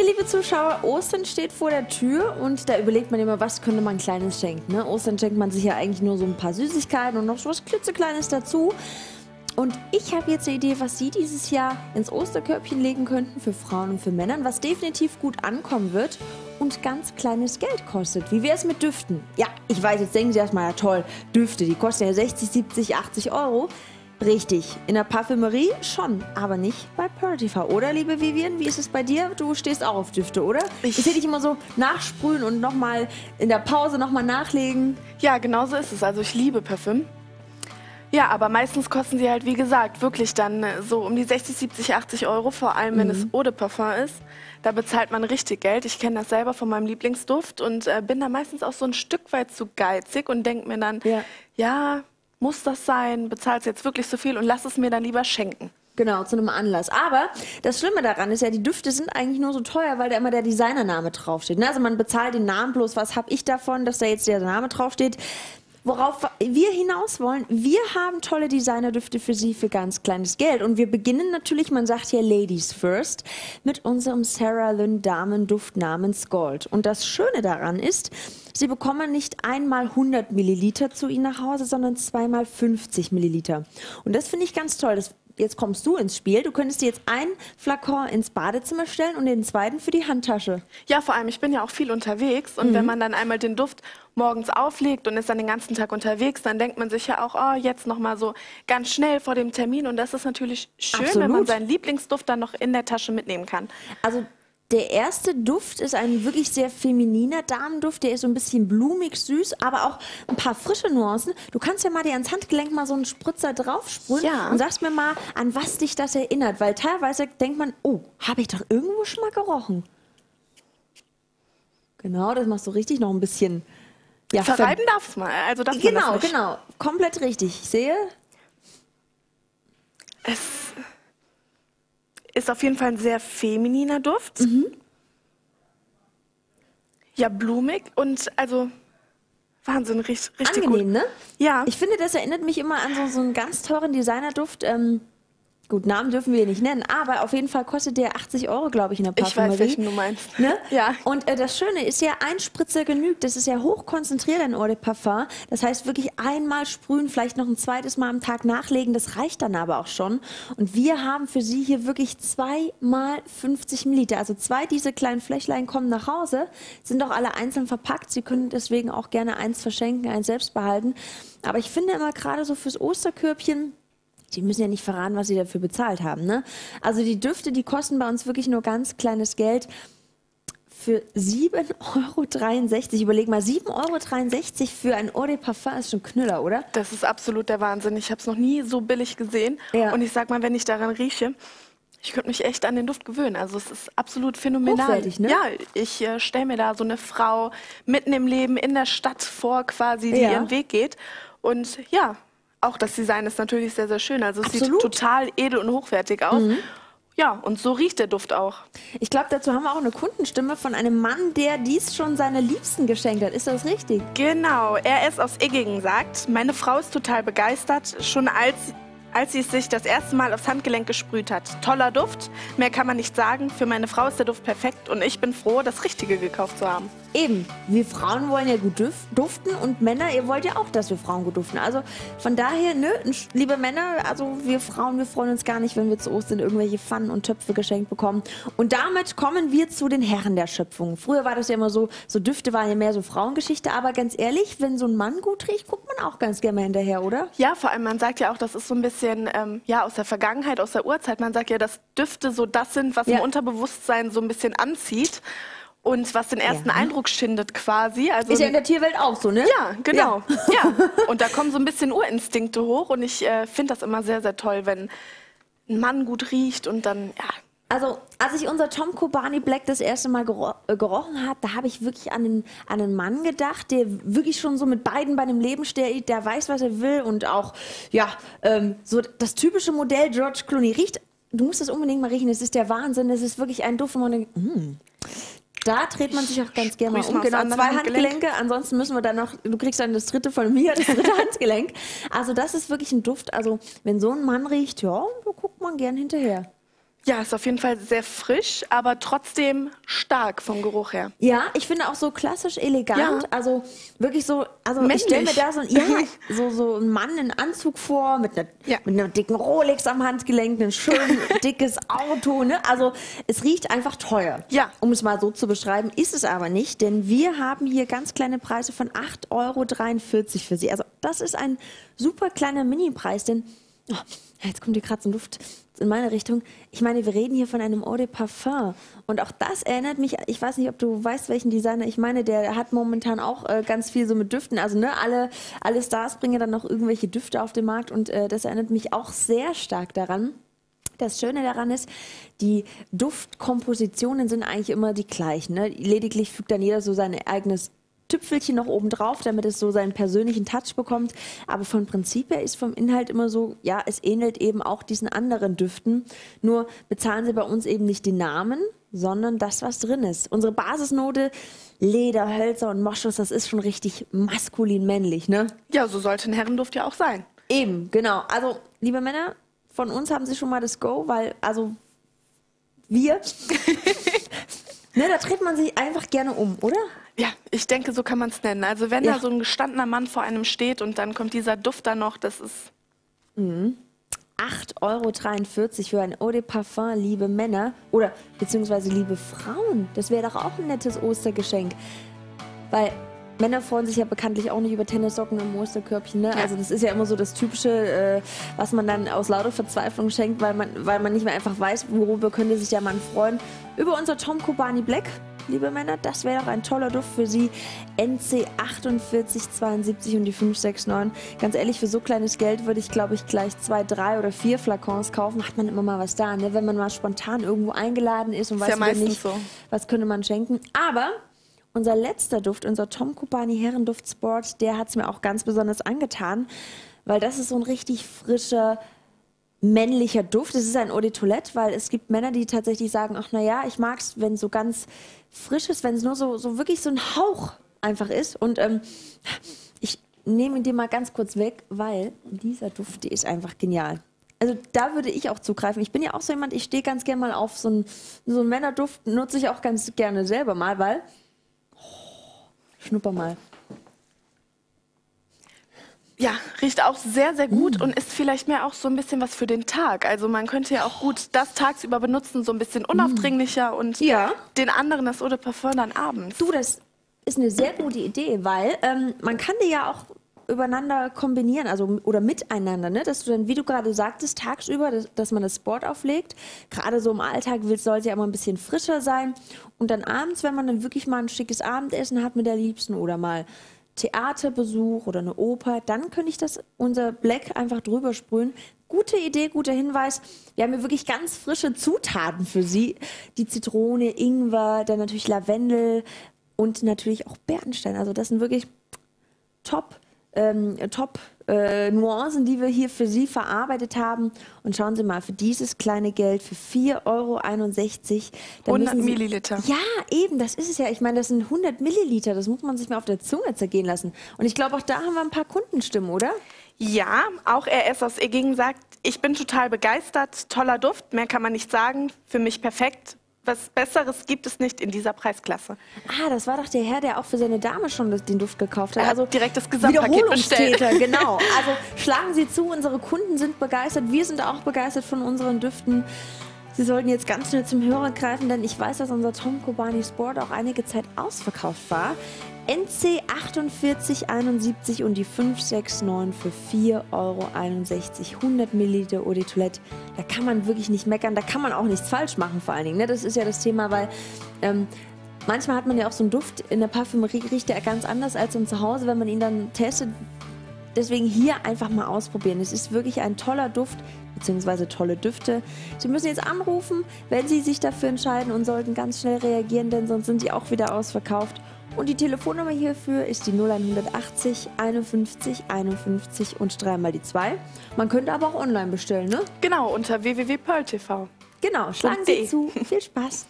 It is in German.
Ja, liebe Zuschauer, Ostern steht vor der Tür und da überlegt man immer, was könnte man Kleines schenken. Ne? Ostern schenkt man sich ja eigentlich nur so ein paar Süßigkeiten und noch so was klitzekleines dazu. Und ich habe jetzt eine Idee, was Sie dieses Jahr ins Osterkörbchen legen könnten für Frauen und für Männer, was definitiv gut ankommen wird und ganz kleines Geld kostet. Wie wäre es mit Düften? Ja, ich weiß, jetzt denken Sie erstmal, ja toll, Düfte, die kosten ja 60, 70, 80 Euro. Richtig, in der Parfümerie schon, aber nicht bei PurityV, oder liebe Vivian? Wie ist es bei dir? Du stehst auch auf Düfte, oder? Ich sehe dich immer so nachsprühen und nochmal in der Pause nochmal nachlegen. Ja, genau so ist es. Also ich liebe Parfüm. Ja, aber meistens kosten sie halt, wie gesagt, wirklich dann so um die 60, 70, 80 Euro, vor allem wenn es Eau de Parfum ist. Da bezahlt man richtig Geld. Ich kenne das selber von meinem Lieblingsduft und bin da meistens auch so ein Stück weit zu geizig und denke mir dann, ja, muss das sein, bezahlst jetzt wirklich so viel und lass es mir dann lieber schenken. Genau, zu einem Anlass. Aber das Schlimme daran ist ja, die Düfte sind eigentlich nur so teuer, weil da immer der Designername draufsteht. Also man bezahlt den Namen bloß, was habe ich davon, dass da jetzt der Name draufsteht. Worauf wir hinaus wollen, wir haben tolle Designerdüfte für Sie für ganz kleines Geld. Und wir beginnen natürlich, man sagt hier Ladies First, mit unserem Sarah Lynn Damenduft namens Gold. Und das Schöne daran ist, Sie bekommen nicht einmal 100 Milliliter zu Ihnen nach Hause, sondern zweimal 50 Milliliter. Und das finde ich ganz toll. Jetzt kommst du ins Spiel. Du könntest dir jetzt einen Flakon ins Badezimmer stellen und den zweiten für die Handtasche. Ja, vor allem, ich bin ja auch viel unterwegs. Und wenn man dann einmal den Duft morgens auflegt und ist dann den ganzen Tag unterwegs, dann denkt man sich ja auch, oh, jetzt noch mal so ganz schnell vor dem Termin. Und das ist natürlich schön, wenn man seinen Lieblingsduft dann noch in der Tasche mitnehmen kann. Also der erste Duft ist ein wirklich sehr femininer Damenduft, der ist so ein bisschen blumig, süß, aber auch ein paar frische Nuancen. Du kannst ja mal dir ans Handgelenk mal so einen Spritzer draufsprühen und sagst mir mal, an was dich das erinnert. Weil teilweise denkt man, oh, habe ich doch irgendwo schon mal gerochen. Genau, das machst du richtig noch ein bisschen. Ja, verreiben darf es mal. Also darf man das nicht. Genau, komplett richtig. Ich sehe. Es ist auf jeden Fall ein sehr femininer Duft. Ja, blumig und also Wahnsinn, richtig angenehm, gut. Ne? Ja. Ich finde, das erinnert mich immer an so einen ganz teuren Designerduft. Gut, Namen dürfen wir nicht nennen, aber auf jeden Fall kostet der 80 Euro, glaube ich, in der Parfümerie. Ich weiß, welchen du meinst. Ne? Ja. Und das Schöne ist ja, ein Spritzer genügt. Das ist ja hochkonzentriert in Eau de Parfum. Das heißt wirklich einmal sprühen, vielleicht noch ein zweites Mal am Tag nachlegen. Das reicht dann aber auch schon. Und wir haben für Sie hier wirklich 2 mal 50 Milliliter. Also 2 diese kleinen Fläschlein kommen nach Hause, sind auch alle einzeln verpackt. Sie können deswegen auch gerne eins verschenken, eins selbst behalten. Aber ich finde immer gerade so fürs Osterkörbchen, die müssen ja nicht verraten, was sie dafür bezahlt haben, ne? Also die Düfte, die kosten bei uns wirklich nur ganz kleines Geld. Für 7,63 €. Überleg mal, 7,63 € für ein Eau de Parfum ist schon Knüller, oder? Das ist absolut der Wahnsinn. Ich habe es noch nie so billig gesehen. Ja. Und ich sag mal, wenn ich daran rieche, ich könnte mich echt an den Duft gewöhnen. Also es ist absolut phänomenal. Hochwertig, ne? Ja, ich stelle mir da so eine Frau mitten im Leben in der Stadt vor quasi, die ihren Weg geht. Und ja, auch das Design ist natürlich sehr, sehr schön. Also es sieht total edel und hochwertig aus. Ja, und so riecht der Duft auch. Ich glaube, dazu haben wir auch eine Kundenstimme von einem Mann, der dies schon seine Liebsten geschenkt hat. Ist das richtig? Genau, er ist aus Iggingen, sagt, meine Frau ist total begeistert, schon als sie es sich das erste Mal aufs Handgelenk gesprüht hat. Toller Duft, mehr kann man nicht sagen. Für meine Frau ist der Duft perfekt und ich bin froh, das Richtige gekauft zu haben. Eben, wir Frauen wollen ja gut duften und Männer, ihr wollt ja auch, dass wir Frauen gut duften. Also von daher, ne, liebe Männer, also wir Frauen, wir freuen uns gar nicht, wenn wir zu Ostern irgendwelche Pfannen und Töpfe geschenkt bekommen. Und damit kommen wir zu den Herren der Schöpfung. Früher war das ja immer so, so Düfte waren ja mehr so Frauengeschichte, aber ganz ehrlich, wenn so ein Mann gut riecht, guckt man auch ganz gerne mal hinterher, oder? Ja, vor allem, man sagt ja auch, das ist so ein bisschen ja, aus der Vergangenheit, aus der Urzeit. Man sagt ja, dass Düfte so das sind, was im Unterbewusstsein so ein bisschen anzieht. Und was den ersten Eindruck schindet quasi. Also ist ja in der Tierwelt auch so, ne? Ja, genau. Ja. Und da kommen so ein bisschen Urinstinkte hoch. Und ich finde das immer sehr, sehr toll, wenn ein Mann gut riecht und dann, ja. Also, als ich unser Tom Combani Black das erste Mal gerochen habe, da habe ich wirklich an einen Mann gedacht, der wirklich schon so mit beiden bei dem Leben steht, der weiß, was er will. Und auch, ja, so das typische Modell George Clooney riecht. Du musst das unbedingt mal riechen. Das ist der Wahnsinn. Das ist wirklich ein Duft, wo man denkt, da dreht man sich auch ganz gerne mal um. Genau, 2 Handgelenke, ansonsten müssen wir dann noch, du kriegst dann das dritte von mir, das dritte Handgelenk. Also das ist wirklich ein Duft, also wenn so ein Mann riecht, ja, da guckt man gern hinterher. Ja, ist auf jeden Fall sehr frisch, aber trotzdem stark vom Geruch her. Ja, ich finde auch so klassisch elegant, ja. Also wirklich so, also männlich. Ich stelle mir da so, ja, so einen Mann in Anzug vor, mit einer dicken Rolex am Handgelenk, ein schön dickes Auto, ne? Also es riecht einfach teuer, ja, um es mal so zu beschreiben, ist es aber nicht, denn wir haben hier ganz kleine Preise von 8,43 € für Sie. Also das ist ein super kleiner Mini-Preis, denn oh, jetzt kommt die kratzende Luft in meine Richtung. Ich meine, wir reden hier von einem Eau de Parfum. Und auch das erinnert mich, ich weiß nicht, ob du weißt, welchen Designer ich meine, der hat momentan auch ganz viel so mit Düften. Also ne, alle Stars bringen dann noch irgendwelche Düfte auf den Markt. Und das erinnert mich auch sehr stark daran. Das Schöne daran ist, die Duftkompositionen sind eigentlich immer die gleichen. Ne? Lediglich fügt dann jeder so sein eigenes Tüpfelchen noch oben drauf, damit es so seinen persönlichen Touch bekommt. Aber vom Prinzip her ist vom Inhalt immer so, ja, es ähnelt eben auch diesen anderen Düften. Nur bezahlen sie bei uns eben nicht die Namen, sondern das, was drin ist. Unsere Basisnote, Leder, Hölzer und Moschus, das ist schon richtig maskulin-männlich, ne? Ja, so sollte ein Herrenduft ja auch sein. Eben, genau. Also, liebe Männer, von uns haben Sie schon mal das Go, weil, also, wir... Ne, da dreht man sich einfach gerne um, oder? Ja, ich denke, so kann man es nennen. Also wenn da so ein gestandener Mann vor einem steht und dann kommt dieser Duft dann noch, das ist... 8,43 € für ein Eau de Parfum, liebe Männer. Oder beziehungsweise liebe Frauen. Das wäre doch auch ein nettes Ostergeschenk. Weil Männer freuen sich ja bekanntlich auch nicht über Tennissocken im Osterkörbchen. Ne? Ja. Also das ist ja immer so das Typische, was man dann aus lauter Verzweiflung schenkt, weil man nicht mehr einfach weiß, worüber könnte sich der Mann freuen. Über unser Tom Combani Black, liebe Männer, das wäre doch ein toller Duft für Sie. NC 4872 und die 569. Ganz ehrlich, für so kleines Geld würde ich, glaube ich, gleich 2, 3 oder 4 Flakons kaufen. Hat man immer mal was da, ne? Wenn man mal spontan irgendwo eingeladen ist und weiß ja nicht, so, was könnte man schenken. Aber... unser letzter Duft, unser Tom Combani Herrenduft Sport, der hat es mir auch ganz besonders angetan, weil das ist so ein richtig frischer, männlicher Duft. Es ist ein Eau de Toilette, weil es gibt Männer, die tatsächlich sagen, ach naja, ich mag es, wenn es so ganz frisch ist, wenn es nur so wirklich so ein Hauch einfach ist. Und ich nehme den mal ganz kurz weg, weil dieser Duft, der ist einfach genial. Also da würde ich auch zugreifen. Ich bin ja auch so jemand, ich stehe ganz gerne mal auf so einen Männerduft, nutze ich auch ganz gerne selber mal, weil... Schnupper mal. Ja, riecht auch sehr, sehr gut und ist vielleicht mehr auch so ein bisschen was für den Tag. Also man könnte ja auch gut das tagsüber benutzen, so ein bisschen unaufdringlicher und den anderen das Eau de Parfum dann abends. Du, das ist eine sehr gute Idee, weil man kann die ja auch übereinander kombinieren, also oder miteinander, ne? Dass du dann, wie du gerade sagtest, tagsüber, dass man das Sport auflegt. Gerade so im Alltag soll es ja immer ein bisschen frischer sein. Und dann abends, wenn man dann wirklich mal ein schickes Abendessen hat mit der Liebsten oder mal Theaterbesuch oder eine Oper, dann könnte ich unser Black einfach drüber sprühen. Gute Idee, guter Hinweis. Wir haben hier wirklich ganz frische Zutaten für Sie. Die Zitrone, Ingwer, dann natürlich Lavendel und natürlich auch Bernstein. Also das sind wirklich Top-Nuancen, die wir hier für Sie verarbeitet haben. Und schauen Sie mal, für dieses kleine Geld, für 4,61 €. 100 Milliliter. Ja, eben, das ist es ja. Ich meine, das sind 100 Milliliter. Das muss man sich mal auf der Zunge zergehen lassen. Und ich glaube, auch da haben wir ein paar Kundenstimmen, oder? Ja, auch RS aus Egingen sagt, ich bin total begeistert. Toller Duft, mehr kann man nicht sagen. Für mich perfekt. Was Besseres gibt es nicht in dieser Preisklasse. Ah, das war doch der Herr, der auch für seine Dame schon den Duft gekauft hat. Also direkt das Gesamtpaket bestellt. Genau. Also schlagen Sie zu, unsere Kunden sind begeistert. Wir sind auch begeistert von unseren Düften. Sie sollten jetzt ganz schnell zum Hörer greifen, denn ich weiß, dass unser Tom Combani Sport auch einige Zeit ausverkauft war. NC 4871 und die 569 für 4,61 €. 100 Milliliter Eau de Toilette. Da kann man wirklich nicht meckern, da kann man auch nichts falsch machen vor allen Dingen. Ne? Das ist ja das Thema, weil manchmal hat man ja auch so einen Duft, in der Parfümerie riecht der ganz anders als dann zu Hause, wenn man ihn dann testet. Deswegen hier einfach mal ausprobieren. Es ist wirklich ein toller Duft, beziehungsweise tolle Düfte. Sie müssen jetzt anrufen, wenn Sie sich dafür entscheiden und sollten ganz schnell reagieren, denn sonst sind die auch wieder ausverkauft. Und die Telefonnummer hierfür ist die 0180 51 51 und dreimal die 2. Man könnte aber auch online bestellen, ne? Genau, unter www.pearltv. Genau, schlagen Sie zu. Viel Spaß.